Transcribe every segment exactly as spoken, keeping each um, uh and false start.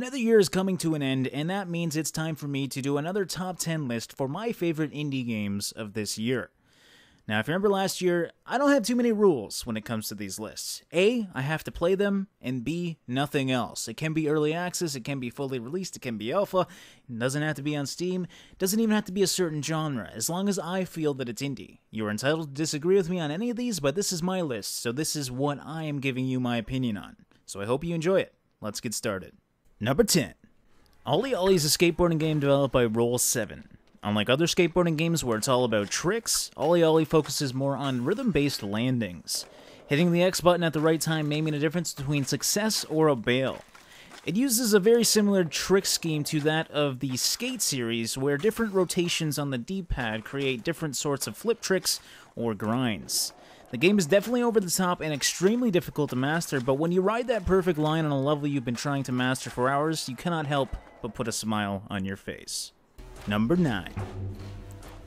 Another year is coming to an end, and that means it's time for me to do another top ten list for my favorite indie games of this year. Now, if you remember last year, I don't have too many rules when it comes to these lists. A, I have to play them, and B, nothing else. It can be early access, it can be fully released, it can be alpha, it doesn't have to be on Steam, it doesn't even have to be a certain genre, as long as I feel that it's indie. You're entitled to disagree with me on any of these, but this is my list, so this is what I am giving you my opinion on. So I hope you enjoy it. Let's get started. Number ten. OlliOlli is a skateboarding game developed by Roll seven. Unlike other skateboarding games where it's all about tricks, OlliOlli focuses more on rhythm-based landings. Hitting the X button at the right time may mean a difference between success or a bail. It uses a very similar trick scheme to that of the Skate series, where different rotations on the D-pad create different sorts of flip tricks or grinds. The game is definitely over the top and extremely difficult to master, but when you ride that perfect line on a level you've been trying to master for hours, you cannot help but put a smile on your face. Number nine.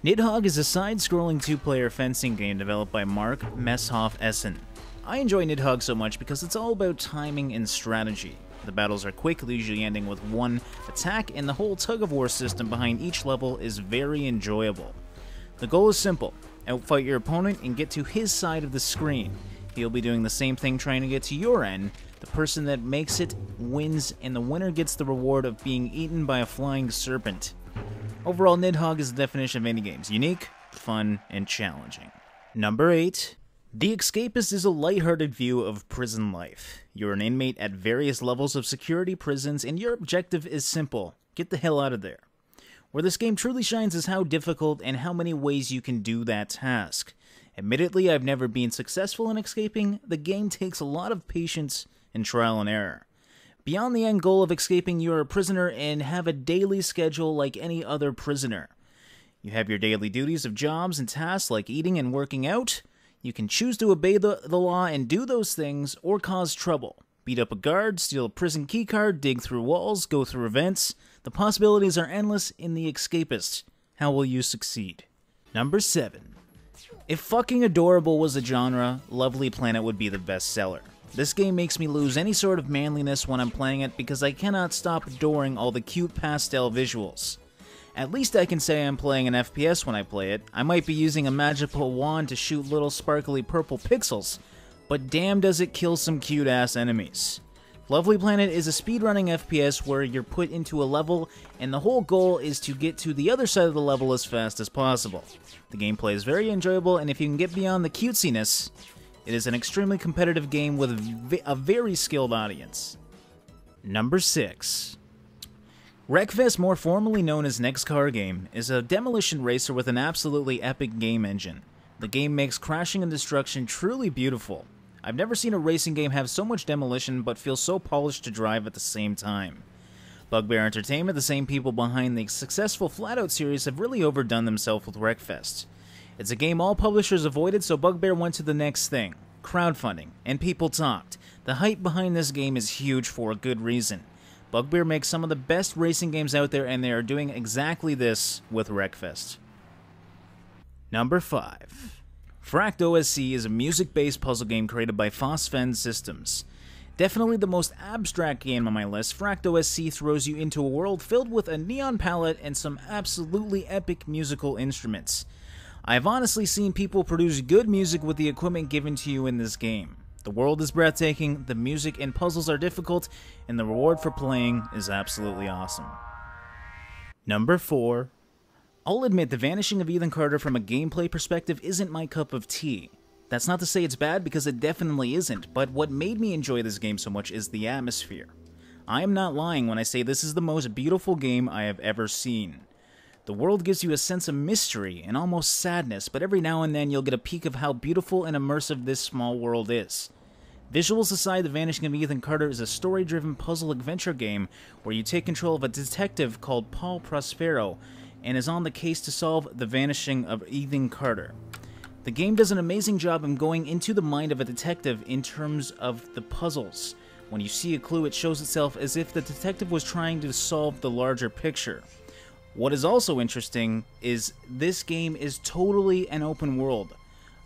Nidhogg is a side-scrolling two-player fencing game developed by Mark Messhoff Essen. I enjoy Nidhogg so much because it's all about timing and strategy. The battles are quick, usually ending with one attack, and the whole tug-of-war system behind each level is very enjoyable. The goal is simple. Outfight your opponent and get to his side of the screen. He'll be doing the same thing trying to get to your end. The person that makes it wins, and the winner gets the reward of being eaten by a flying serpent. Overall, Nidhogg is the definition of indie games: unique, fun, and challenging. Number eight. The Escapist is a lighthearted view of prison life. You're an inmate at various levels of security prisons, and your objective is simple: get the hell out of there. Where this game truly shines is how difficult and how many ways you can do that task. Admittedly, I've never been successful in escaping. The game takes a lot of patience and trial and error. Beyond the end goal of escaping, you're a prisoner and have a daily schedule like any other prisoner. You have your daily duties of jobs and tasks like eating and working out. You can choose to obey the, the law and do those things, or cause trouble. Beat up a guard, steal a prison keycard, dig through walls, go through events. The possibilities are endless in The Escapist. How will you succeed? Number seven. If fucking adorable was a genre, Lovely Planet would be the bestseller. This game makes me lose any sort of manliness when I'm playing it because I cannot stop adoring all the cute pastel visuals. At least I can say I'm playing an F P S when I play it. I might be using a magical wand to shoot little sparkly purple pixels, but damn does it kill some cute-ass enemies. Lovely Planet is a speedrunning F P S where you're put into a level, and the whole goal is to get to the other side of the level as fast as possible. The gameplay is very enjoyable, and if you can get beyond the cutesiness, it is an extremely competitive game with a very skilled audience. Number six. Wreckfest, more formally known as Next Car Game, is a demolition racer with an absolutely epic game engine. The game makes crashing and destruction truly beautiful. I've never seen a racing game have so much demolition but feel so polished to drive at the same time. Bugbear Entertainment, the same people behind the successful FlatOut series, have really overdone themselves with Wreckfest. It's a game all publishers avoided, so Bugbear went to the next thing: crowdfunding. And people talked. The hype behind this game is huge for a good reason. Bugbear makes some of the best racing games out there, and they are doing exactly this with Wreckfest. Number five. FRACT O S C is a music-based puzzle game created by Phosphen Systems. Definitely the most abstract game on my list, FRACT O S C throws you into a world filled with a neon palette and some absolutely epic musical instruments. I've honestly seen people produce good music with the equipment given to you in this game. The world is breathtaking, the music and puzzles are difficult, and the reward for playing is absolutely awesome. Number four. I'll admit The Vanishing of Ethan Carter from a gameplay perspective isn't my cup of tea. That's not to say it's bad, because it definitely isn't, but what made me enjoy this game so much is the atmosphere. I am not lying when I say this is the most beautiful game I have ever seen. The world gives you a sense of mystery and almost sadness, but every now and then you'll get a peek of how beautiful and immersive this small world is. Visuals aside, The Vanishing of Ethan Carter is a story-driven puzzle adventure game where you take control of a detective called Paul Prospero, and is on the case to solve the vanishing of Ethan Carter. The game does an amazing job in going into the mind of a detective in terms of the puzzles. When you see a clue, it shows itself as if the detective was trying to solve the larger picture. What is also interesting is this game is totally an open world.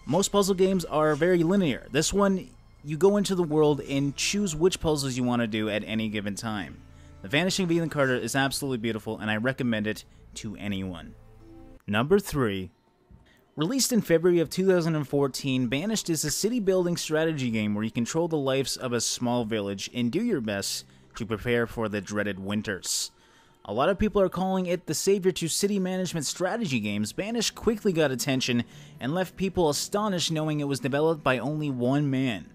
Most puzzle games are very linear. This one, you go into the world and choose which puzzles you want to do at any given time. The Vanishing of Ethan Carter is absolutely beautiful, and I recommend it to anyone. Number three. Released in February of two thousand fourteen, Banished is a city-building strategy game where you control the lives of a small village and do your best to prepare for the dreaded winters. A lot of people are calling it the savior to city management strategy games. Banished quickly got attention and left people astonished knowing it was developed by only one man.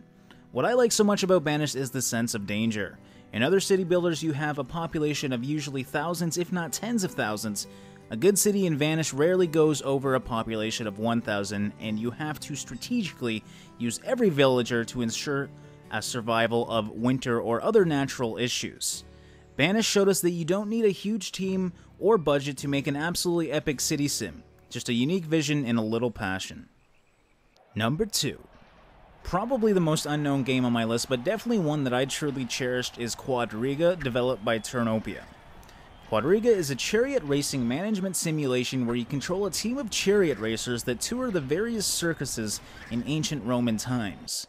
What I like so much about Banished is the sense of danger. In other city builders, you have a population of usually thousands, if not tens of thousands. A good city in Banished rarely goes over a population of one thousand, and you have to strategically use every villager to ensure a survival of winter or other natural issues. Banished showed us that you don't need a huge team or budget to make an absolutely epic city sim, just a unique vision and a little passion. Number two. Probably the most unknown game on my list, but definitely one that I truly cherished, is Qvadriga, developed by Turnopia. Qvadriga is a chariot racing management simulation where you control a team of chariot racers that tour the various circuses in ancient Roman times.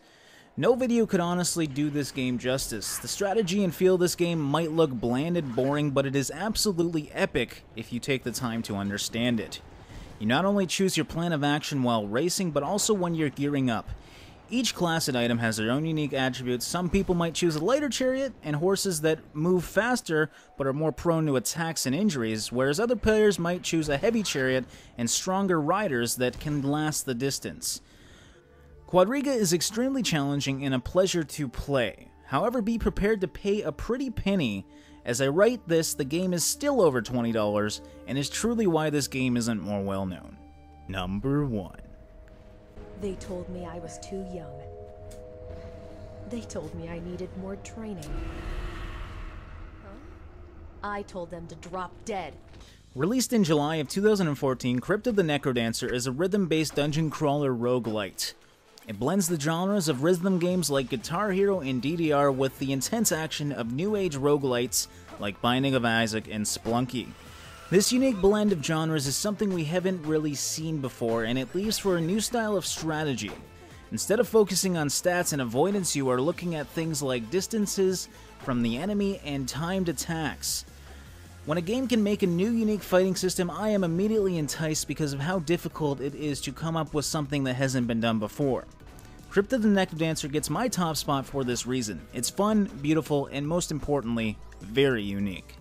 No video could honestly do this game justice. The strategy and feel of this game might look bland and boring, but it is absolutely epic if you take the time to understand it. You not only choose your plan of action while racing, but also when you're gearing up. Each class and item has their own unique attributes. Some people might choose a lighter chariot and horses that move faster but are more prone to attacks and injuries, whereas other players might choose a heavy chariot and stronger riders that can last the distance. Qvadriga is extremely challenging and a pleasure to play. However, be prepared to pay a pretty penny. As I write this, the game is still over twenty dollars and is truly why this game isn't more well known. Number one. They told me I was too young. They told me I needed more training. Huh? I told them to drop dead. Released in July of two thousand fourteen, Crypt of the Necrodancer is a rhythm-based dungeon crawler roguelite. It blends the genres of rhythm games like Guitar Hero and D D R with the intense action of new age roguelites like Binding of Isaac and Splunky. This unique blend of genres is something we haven't really seen before, and it leaves for a new style of strategy. Instead of focusing on stats and avoidance, you are looking at things like distances from the enemy and timed attacks. When a game can make a new unique fighting system, I am immediately enticed because of how difficult it is to come up with something that hasn't been done before. Crypt of the Necrodancer gets my top spot for this reason. It's fun, beautiful, and most importantly, very unique.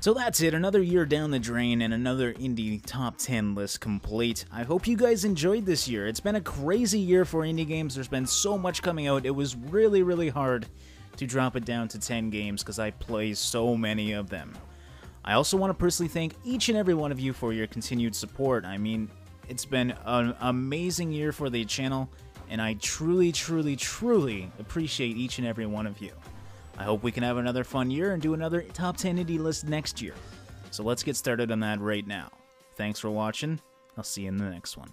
So that's it, another year down the drain and another indie top ten list complete. I hope you guys enjoyed this year. It's been a crazy year for indie games. There's been so much coming out. It was really, really hard to drop it down to ten games because I play so many of them. I also want to personally thank each and every one of you for your continued support. I mean, it's been an amazing year for the channel, and I truly, truly, truly appreciate each and every one of you. I hope we can have another fun year and do another top ten indie list next year. So let's get started on that right now. Thanks for watching. I'll see you in the next one.